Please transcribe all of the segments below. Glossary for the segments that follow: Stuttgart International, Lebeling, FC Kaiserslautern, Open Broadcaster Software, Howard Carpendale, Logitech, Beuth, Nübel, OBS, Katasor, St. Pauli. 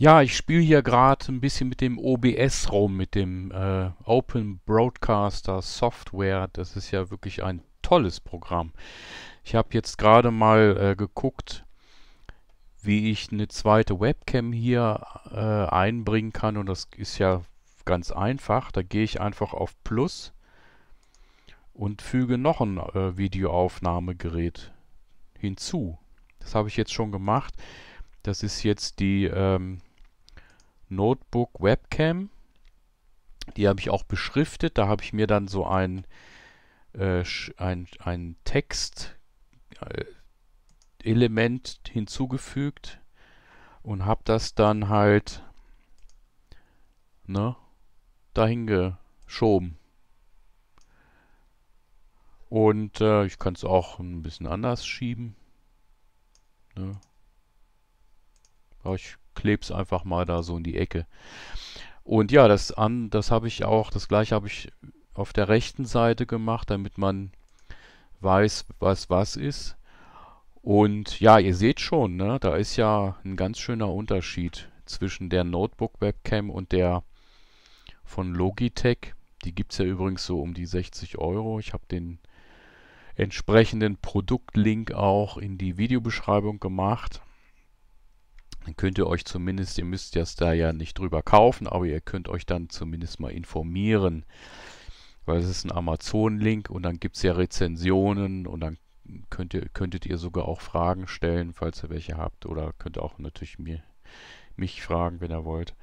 Ja, ich spiele hier gerade ein bisschen mit dem OBS rum, mit dem Open Broadcaster Software. Das ist ja wirklich ein tolles Programm. Ich habe jetzt gerade mal geguckt, wie ich eine zweite Webcam hier einbringen kann. Und das ist ja ganz einfach. Da gehe ich einfach auf Plus und füge noch ein Videoaufnahmegerät hinzu. Das habe ich jetzt schon gemacht. Das ist jetzt die Notebook Webcam, die habe ich auch beschriftet, da habe ich mir dann so ein Textelement hinzugefügt und habe das dann halt dahin geschoben. Und ich kann es auch ein bisschen anders schieben. Aber ich klebe es einfach mal da so in die Ecke. Und ja, das habe ich auch, das gleiche habe ich auf der rechten Seite gemacht, damit man weiß, was was ist. Und ja, ihr seht schon, da ist ja ein ganz schöner Unterschied zwischen der Notebook-Webcam und der von Logitech. Die gibt es ja übrigens so um die 60 Euro. Ich habe den entsprechenden Produktlink auch in die Videobeschreibung gemacht. Dann könnt ihr euch zumindest, ihr müsst das da ja nicht drüber kaufen, aber ihr könnt euch dann zumindest mal informieren, weil es ist ein Amazon-Link und dann gibt es ja Rezensionen und dann könntet ihr sogar auch Fragen stellen, falls ihr welche habt, oder könnt auch natürlich mich fragen, wenn ihr wollt.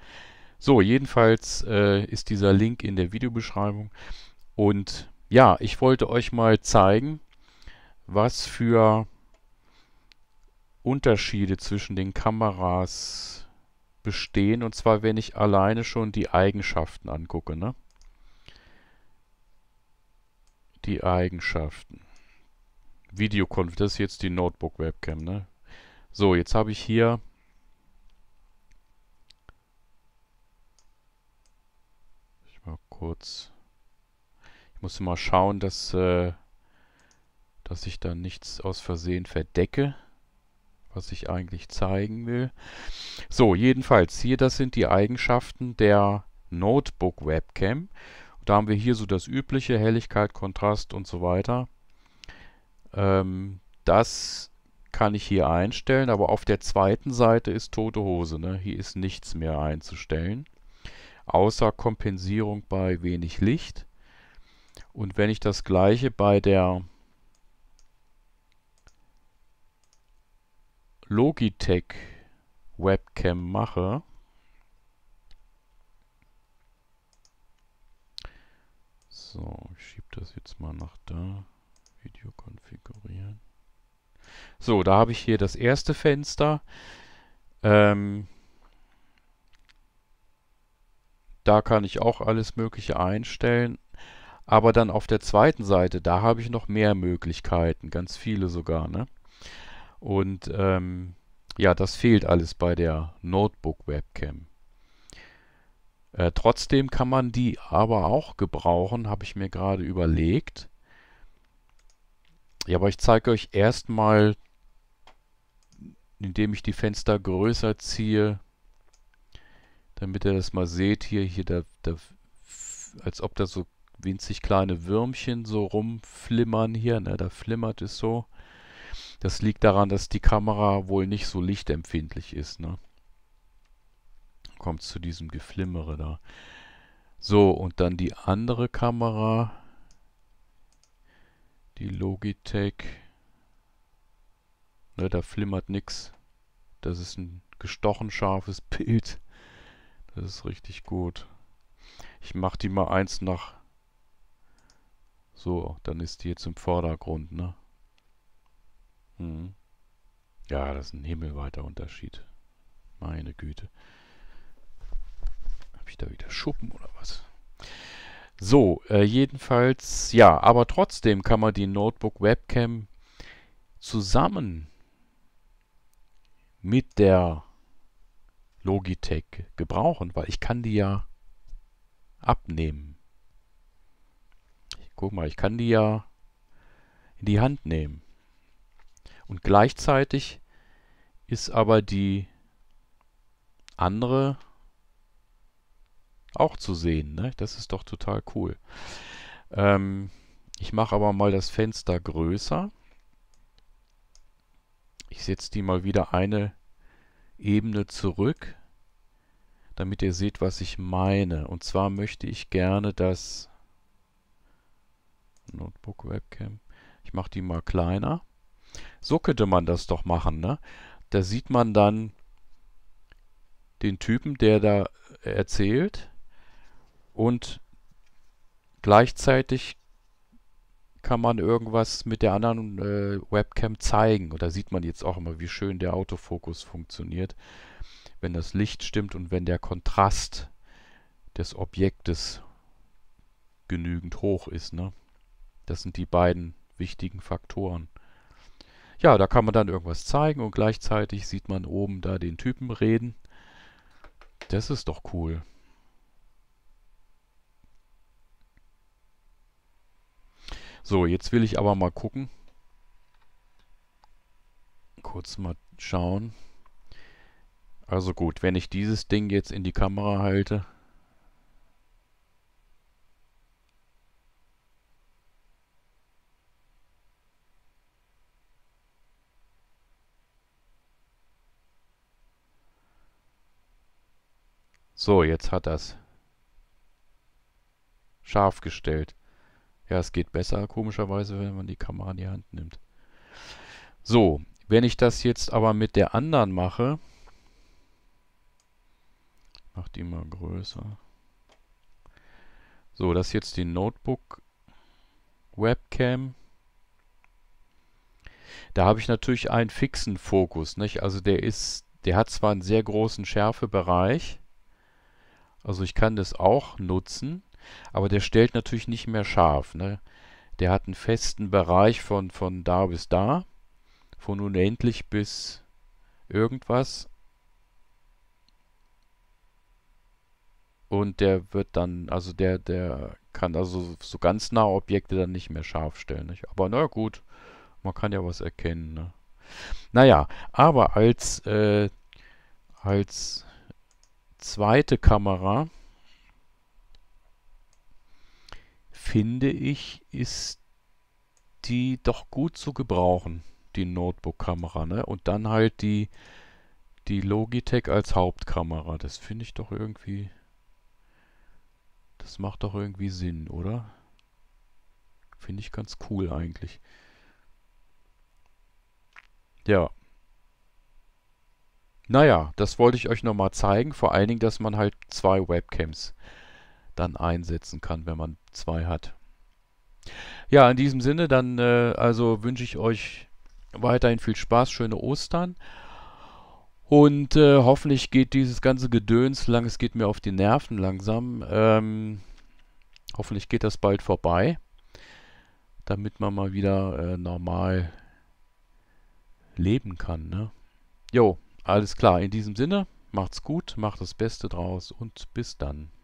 So, jedenfalls ist dieser Link in der Videobeschreibung und ja, ich wollte euch mal zeigen, was für Unterschiede zwischen den Kameras bestehen, und zwar wenn ich alleine schon die Eigenschaften angucke. Die Eigenschaften. Videokonferenz, das ist jetzt die Notebook-Webcam. So, jetzt habe ich hier ich muss mal schauen, dass ich da nichts aus Versehen verdecke, was ich eigentlich zeigen will. So, jedenfalls hier, das sind die Eigenschaften der Notebook Webcam. Da haben wir hier so das übliche, Helligkeit, Kontrast und so weiter. Das kann ich hier einstellen, aber auf der zweiten Seite ist tote Hose. Hier ist nichts mehr einzustellen, außer Kompensierung bei wenig Licht. Und wenn ich das gleiche bei der Logitech Webcam mache, so, ich schiebe das jetzt mal nach da, Video konfigurieren. So, da habe ich hier das erste Fenster, da kann ich auch alles Mögliche einstellen, aber dann auf der zweiten Seite, da habe ich noch mehr Möglichkeiten, ganz viele sogar, Und ja, das fehlt alles bei der Notebook-Webcam. Trotzdem kann man die aber auch gebrauchen, habe ich mir gerade überlegt. Ja, aber ich zeige euch erstmal, indem ich die Fenster größer ziehe, damit ihr das mal seht, hier, als ob da so winzig kleine Würmchen so rumflimmern hier, da flimmert es so. Das liegt daran, dass die Kamera wohl nicht so lichtempfindlich ist. Kommt zu diesem Geflimmere da. So, und dann die andere Kamera. Die Logitech. Da flimmert nichts. Das ist ein gestochen scharfes Bild. Das ist richtig gut. Ich mache die mal eins nach. So, dann ist die jetzt im Vordergrund, Ja, das ist ein himmelweiter Unterschied. Meine Güte. Habe ich da wieder Schuppen oder was? So, jedenfalls, ja, aber trotzdem kann man die Notebook Webcam zusammen mit der Logitech gebrauchen, weil ich kann die ja abnehmen. Guck mal, ich kann die ja in die Hand nehmen. Und gleichzeitig ist aber die andere auch zu sehen, ne? Das ist doch total cool. Ich mache aber mal das Fenster größer. Ich setze die mal wieder eine Ebene zurück, damit ihr seht, was ich meine. Und zwar möchte ich gerne das Notebook Webcam. Ich mache die mal kleiner. So könnte man das doch machen, ne? Da sieht man dann den Typen, der da erzählt, und gleichzeitig kann man irgendwas mit der anderen Webcam zeigen. Und da sieht man jetzt auch immer, wie schön der Autofokus funktioniert, wenn das Licht stimmt und wenn der Kontrast des Objektes genügend hoch ist, ne? Das sind die beiden wichtigen Faktoren. Ja, da kann man dann irgendwas zeigen und gleichzeitig sieht man oben da den Typen reden. Das ist doch cool. So, jetzt will ich aber mal gucken. Kurz mal schauen. Also gut, wenn ich dieses Ding jetzt in die Kamera halte. So, jetzt hat das scharf gestellt. Ja, es geht besser, komischerweise, wenn man die Kamera in die Hand nimmt. So, wenn ich das jetzt aber mit der anderen mache, ich mache die mal größer. So, das ist jetzt die Notebook Webcam. Da habe ich natürlich einen fixen Fokus, nicht? Also der hat zwar einen sehr großen Schärfebereich. Also ich kann das auch nutzen, aber der stellt natürlich nicht mehr scharf, ne? Der hat einen festen Bereich von da bis da, von unendlich bis irgendwas. Und der wird dann, also der kann also so ganz nahe Objekte dann nicht mehr scharf stellen, nicht? Aber na gut, man kann ja was erkennen, ne? Naja, aber als zweite Kamera, finde ich, ist die doch gut zu gebrauchen, die Notebook-Kamera, ne? Und dann halt die Logitech als Hauptkamera. Das finde ich doch irgendwie, das macht doch irgendwie Sinn, oder? Finde ich ganz cool eigentlich. Ja. Naja, das wollte ich euch nochmal zeigen, vor allen Dingen, dass man halt zwei Webcams dann einsetzen kann, wenn man zwei hat. Ja, in diesem Sinne, dann also wünsche ich euch weiterhin viel Spaß, schöne Ostern und hoffentlich geht dieses ganze Gedöns, solange es geht mir auf die Nerven langsam, hoffentlich geht das bald vorbei, damit man mal wieder normal leben kann, ne? Jo. Alles klar, in diesem Sinne, macht's gut, macht das Beste draus und bis dann.